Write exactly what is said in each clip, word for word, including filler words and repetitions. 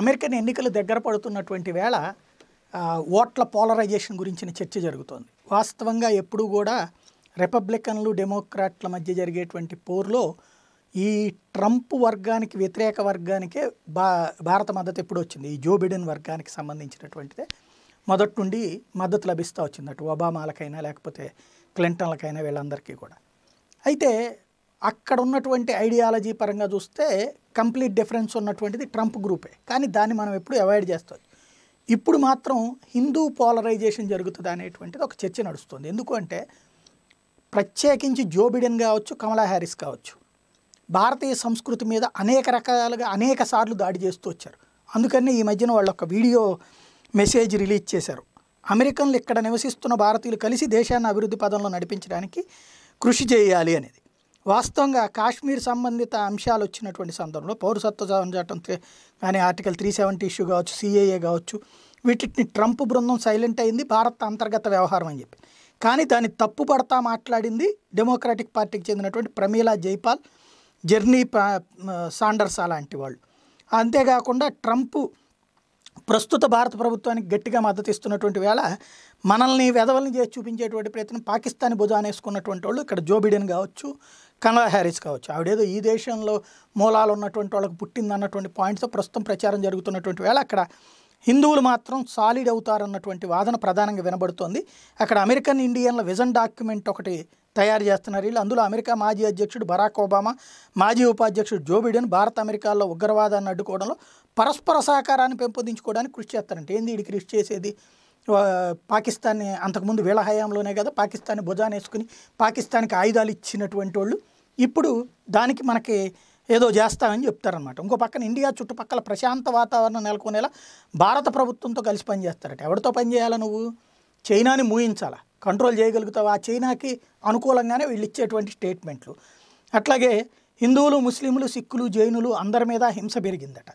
American ఎన్నికలు దగ్గర పడుతున్నటువంటి వేళ ఓట్ల పోలరైజేషన్ గురించిన చర్చ జరుగుతోంది. వాస్తవంగా ఎప్పుడూ కూడా రిపబ్లికన్లు డెమోక్రాట్ల మధ్య జరిగేటువంటి పోర్లో ఈ ట్రంప్ వర్గానికి వ్యతిరేక వర్గానికే భా భారత మద్దతు ఎప్పుడు వచ్చింది? ఈ జో బిడెన్ వర్గానికి సంబంధించినటువంటిదే మొదటి నుండి మద్దతు లభిస్తూ వచ్చింది, అటు ఒబామాలకైనా లేకపోతే క్లింటన్లకైనా వీళ్ళందరికీ కూడా. అయితే అక్కడ ఉన్నటువంటి ఐడియాలజీ పరంగా చూస్తే కంప్లీట్ డిఫరెన్స్ ఉన్నటువంటిది ట్రంప్ గ్రూపే, కానీ దాన్ని మనం ఎప్పుడు అవాయిడ్ చేస్తాం. ఇప్పుడు మాత్రం హిందూ పోలరైజేషన్ జరుగుతుంది అనేటువంటిది ఒక చర్చ నడుస్తుంది. ఎందుకంటే ప్రత్యేకించి జో బిడెన్ కావచ్చు, కమలా హ్యారిస్ కావచ్చు, భారతీయ సంస్కృతి మీద అనేక రకాలుగా అనేక సార్లు దాడి చేస్తూ వచ్చారు. అందుకని ఈ మధ్యన వాళ్ళు ఒక వీడియో మెసేజ్ రిలీజ్ చేశారు. అమెరికన్లు ఇక్కడ నివసిస్తున్న భారతీయులు కలిసి దేశాన్ని అభివృద్ధి పదంలో నడిపించడానికి కృషి చేయాలి అనేది. వాస్తవంగా కాశ్మీర్ సంబంధిత అంశాలు వచ్చినటువంటి సందర్భంలో పౌరసత్వ చట్టం కానీ ఆర్టికల్ త్రీ సెవెంటీ ఇష్యూ కావచ్చు, సిఏఏ కావచ్చు, వీటిని ట్రంప్ బృందం సైలెంట్ అయింది, భారత్ అంతర్గత వ్యవహారం అని చెప్పి. కానీ దాన్ని తప్పుపడతా మాట్లాడింది డెమోక్రాటిక్ పార్టీకి చెందినటువంటి ప్రమీలా జైపాల్, జర్నీ సాండర్స్ అలాంటి వాళ్ళు. అంతేకాకుండా ట్రంప్ ప్రస్తుత భారత ప్రభుత్వానికి గట్టిగా మద్దతు ఇస్తున్నటువంటి వేళ మనల్ని వెధవల్ని చేసి చూపించేటువంటి ప్రయత్నం పాకిస్తాన్ భుజానేసుకున్నటువంటి వాళ్ళు ఇక్కడ జో బిడెన్ కావచ్చు, కమలా హ్యారిస్ కావచ్చు. ఆవిడేదో ఈ దేశంలో మూలాలు ఉన్నటువంటి వాళ్ళకు పుట్టిందన్నటువంటి పాయింట్తో ప్రస్తుతం ప్రచారం జరుగుతున్నటువంటి వేళ అక్కడ హిందువులు మాత్రం సాలిడ్ అవుతారన్నటువంటి వాదన ప్రధానంగా వినబడుతోంది. అక్కడ అమెరికన్ ఇండియన్ల విజన్ డాక్యుమెంట్ ఒకటి తయారు చేస్తున్నారు వీళ్ళు. అందులో అమెరికా మాజీ అధ్యక్షుడు బరాక్ ఒబామా, మాజీ ఉపాధ్యక్షుడు జో బిడెన్ భారత అమెరికాలో ఉగ్రవాదాన్ని అడ్డుకోవడంలో పరస్పర సహకారాన్ని పెంపొందించుకోవడానికి కృషి చేస్తారంటే ఏంది వీడి కృషి చేసేది? పాకిస్తాన్ని అంతకుముందు వీళ్ళ హయాంలోనే కదా పాకిస్తాన్ని భుజాన్ని వేసుకుని పాకిస్తాన్కి ఆయుధాలు ఇచ్చినటువంటి వాళ్ళు ఇప్పుడు దానికి మనకి ఏదో చేస్తామని చెప్తారనమాట. ఇంకో పక్కన ఇండియా చుట్టుపక్కల ప్రశాంత వాతావరణం నెలకొనేలా భారత ప్రభుత్వంతో కలిసి పనిచేస్తారట. ఎవరితో పనిచేయాలా? నువ్వు చైనాని మూయించాలా, కంట్రోల్ చేయగలుగుతావు? ఆ చైనాకి అనుకూలంగానే వీళ్ళు ఇచ్చేటువంటి స్టేట్మెంట్లు. అట్లాగే హిందువులు, ముస్లింలు, సిక్కులు, జైనులు అందరి మీద హింస పెరిగిందట.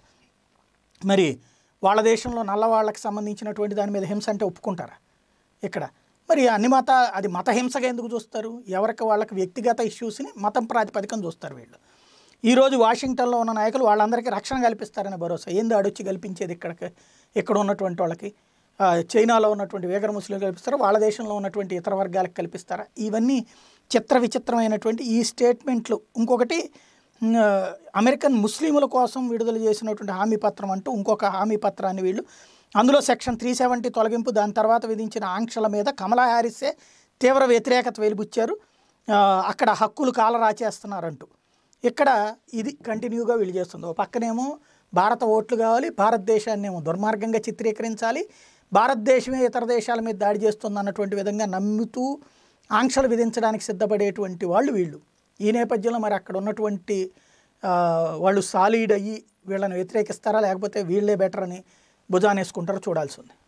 మరి వాళ్ళ దేశంలో నల్లవాళ్ళకి సంబంధించినటువంటి దాని మీద హింస అంటే ఒప్పుకుంటారా? ఇక్కడ మరి అన్ని మత అది మత హింసగా ఎందుకు చూస్తారు? ఎవరికి వాళ్ళకి వ్యక్తిగత ఇష్యూస్ని మతం ప్రాతిపదికం చూస్తారు వీళ్ళు. ఈరోజు వాషింగ్టన్లో ఉన్న నాయకులు వాళ్ళందరికీ రక్షణ కల్పిస్తారనే భరోసా. ఏంది అడొచ్చి కల్పించేది ఇక్కడికి? ఇక్కడ ఉన్నటువంటి వాళ్ళకి చైనాలో ఉన్నటువంటి వేగర ముస్లింలు కల్పిస్తారా? వాళ్ళ దేశంలో ఉన్నటువంటి ఇతర వర్గాలకు కల్పిస్తారా? ఇవన్నీ చిత్ర విచిత్రమైనటువంటి ఈ స్టేట్మెంట్లు. ఇంకొకటి అమెరికన్ ముస్లింల కోసం విడుదల చేసినటువంటి హామీ పత్రం అంటూ ఇంకొక హామీ పత్రాన్ని వీళ్ళు, అందులో సెక్షన్ త్రీ సెవెంటీ తొలగింపు దాని తర్వాత విధించిన ఆంక్షల మీద కమలా హ్యారిసే తీవ్ర వ్యతిరేకత వెలిబుచ్చారు. అక్కడ హక్కులు కాలరాచేస్తున్నారంటూ ఇక్కడ ఇది కంటిన్యూగా వీళ్ళు చేస్తుంది. ఓ పక్కనేమో భారత ఓట్లు కావాలి, భారతదేశాన్ని ఏమో దుర్మార్గంగా చిత్రీకరించాలి, భారతదేశమే ఇతర దేశాల మీద దాడి చేస్తుంది అన్నటువంటి విధంగా నమ్ముతూ ఆంక్షలు విధించడానికి సిద్ధపడేటువంటి వాళ్ళు వీళ్ళు. ఈ నేపథ్యంలో మరి అక్కడ ఉన్నటువంటి వాళ్ళు సాలిడ్ అయ్యి వీళ్ళని వ్యతిరేకిస్తారా లేకపోతే వీళ్ళే బెటర్ అని భుజానేసుకుంటారో చూడాల్సి ఉంది.